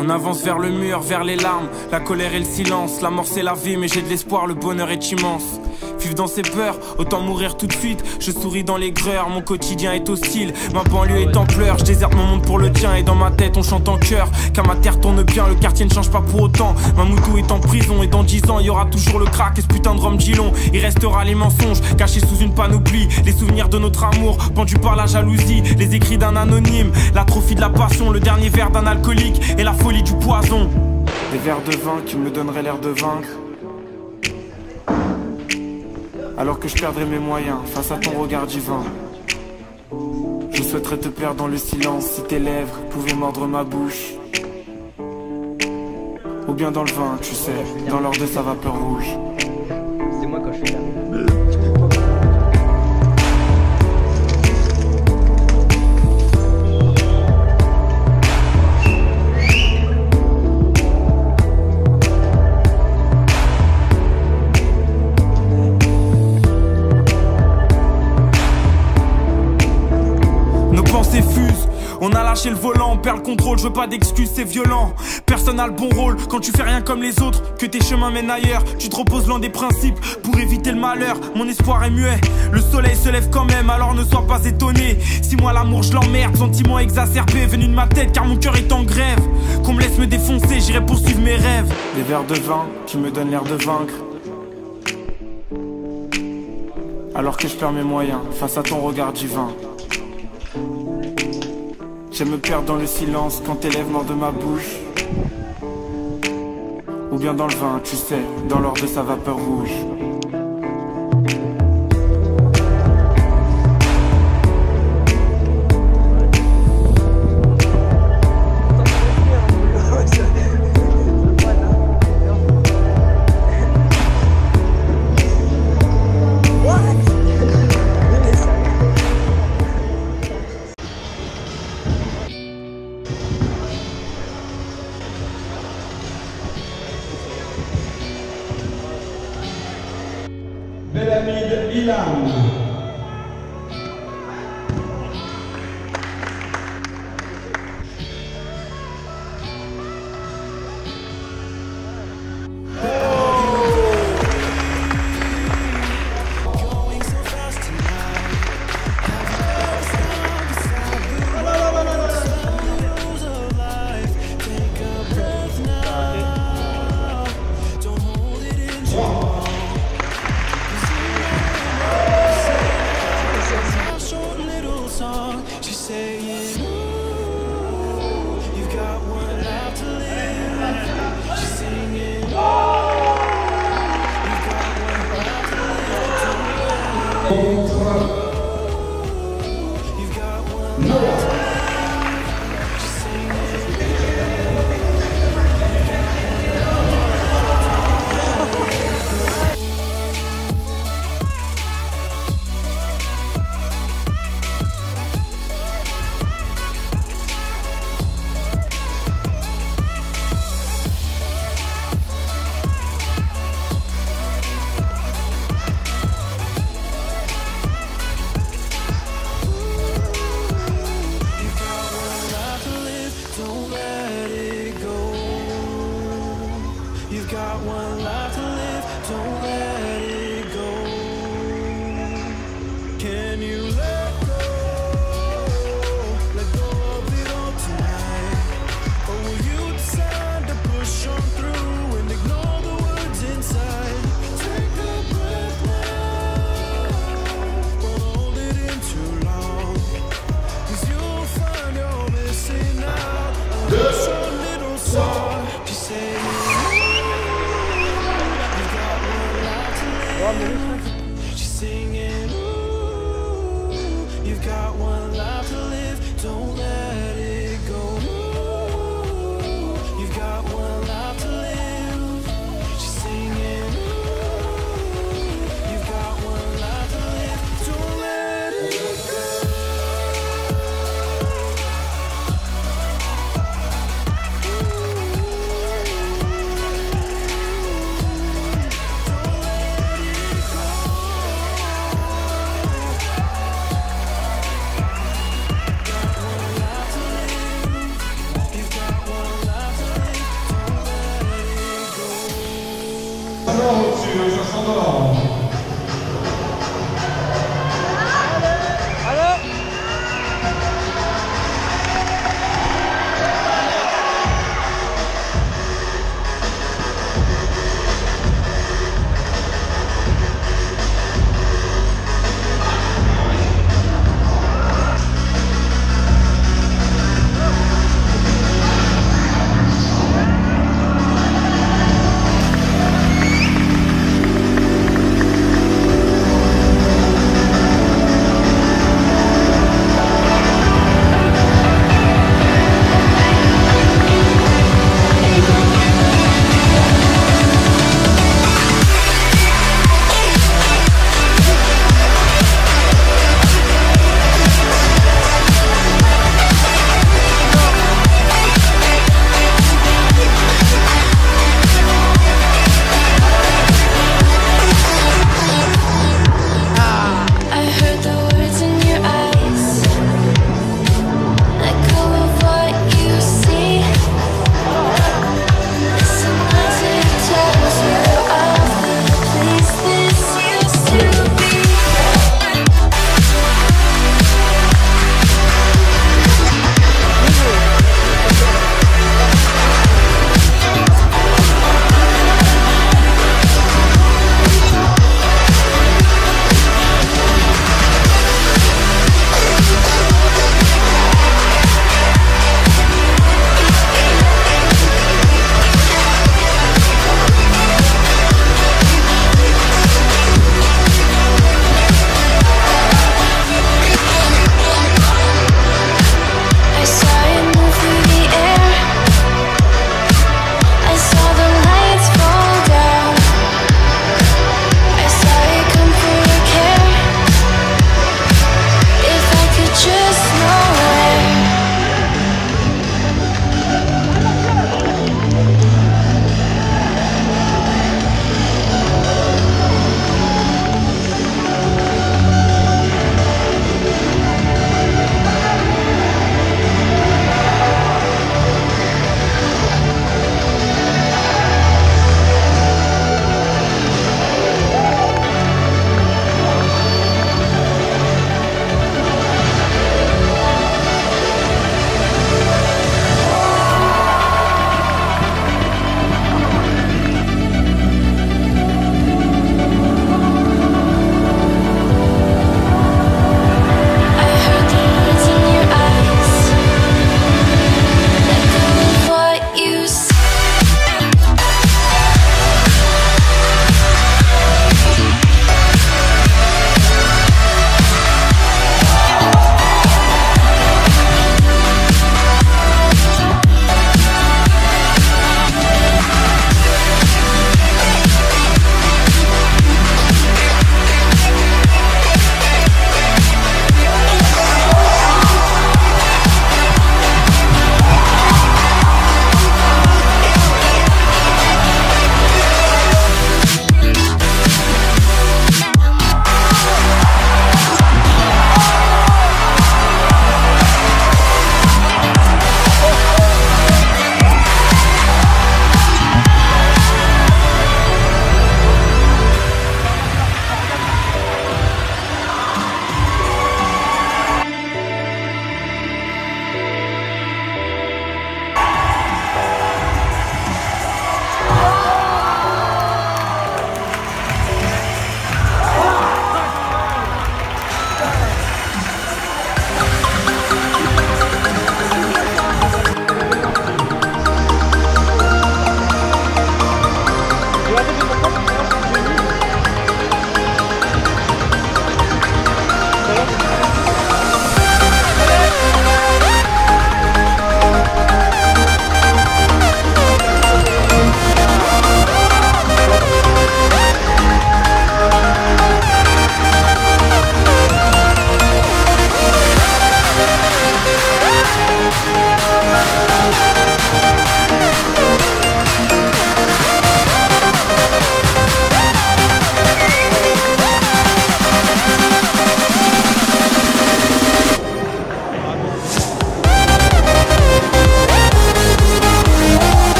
On avance vers le mur, vers les larmes, la colère et le silence. La mort c'est la vie, mais j'ai de l'espoir, le bonheur est immense. Vivre dans ses peurs, autant mourir tout de suite. Je souris dans l'aigreur, mon quotidien est hostile. Ma banlieue est en pleurs, je déserte mon monde pour le tien. Et dans ma tête on chante en chœur, car ma terre tourne bien. Le quartier ne change pas pour autant, Mamoutou est en prison. Et dans 10 ans il y aura toujours le crack et ce putain de rhum Gilon. Il restera les mensonges, cachés sous une panoplie. Les souvenirs de notre amour, pendus par la jalousie. Les écrits d'un anonyme, l'atrophie de la passion. Le dernier verre d'un alcoolique et la folie du poison. Des verres de vin qui me donneraient l'air de vaincre, alors que je perdrai mes moyens face à ton regard divin. Je souhaiterais te plaire dans le silence, si tes lèvres pouvaient mordre ma bouche, ou bien dans le vin, tu sais, dans l'or de sa vapeur rouge. C'est moi quand je suis là. On a lâché le volant, on perd le contrôle, je veux pas d'excuses, c'est violent. Personne a le bon rôle, quand tu fais rien comme les autres, que tes chemins mènent ailleurs. Tu te reposes loin des principes, pour éviter le malheur, mon espoir est muet. Le soleil se lève quand même, alors ne sois pas étonné. Si moi l'amour je l'emmerde, sentiment exacerbé, venu de ma tête car mon cœur est en grève. Qu'on me laisse me défoncer, j'irai poursuivre mes rêves. Des verres de vin qui me donnent l'air de vaincre, alors que je perds mes moyens face à ton regard divin. J'aime me perdre dans le silence quand tes lèvres mordent de ma bouche, ou bien dans le vin, tu sais, dans l'or de sa vapeur rouge. Belhamid Ilham.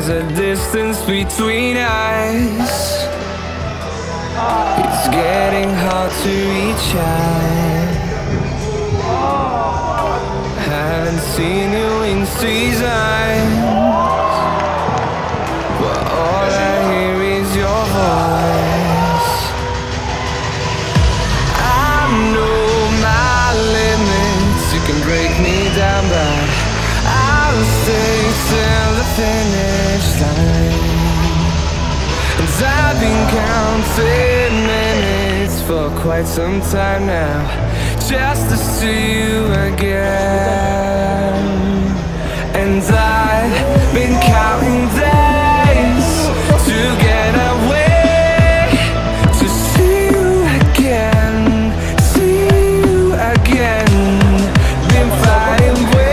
There's a distance between us. It's getting hard to reach out. Haven't seen you in seasons, but all I hear is your voice. I know my limits, you can break me down, but I'll stay till the finish line. And I've been counting minutes for quite some time now, just to see you again. And I've been counting days to get away, to see you again, been finding ways.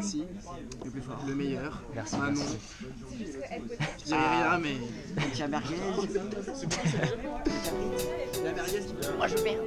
sexy, le meilleur. Merci. Manon. Je dirais rien, mais. Il y a merguez. La merguez qui peut. Moi, je perds.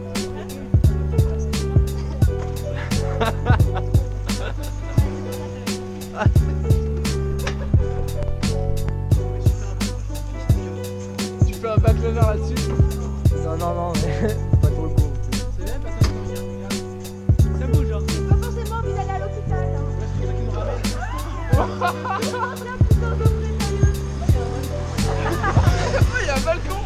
Tu fais un backlover là-dessus? Non, non, non, mais pas trop le coup. C'est bien parce que ça bouge, hein. C'est pas forcément envie d'aller à l'hôpital. Il y a un balcon.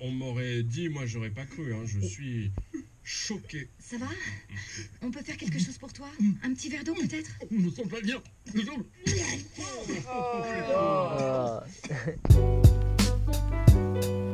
On m'aurait dit, moi j'aurais pas cru, hein. Je suis... choqué. Ça va? On peut faire quelque chose pour toi? Un petit verre d'eau peut-être? Nous ne sommes pas bien. Nous sommes... Oh, oh.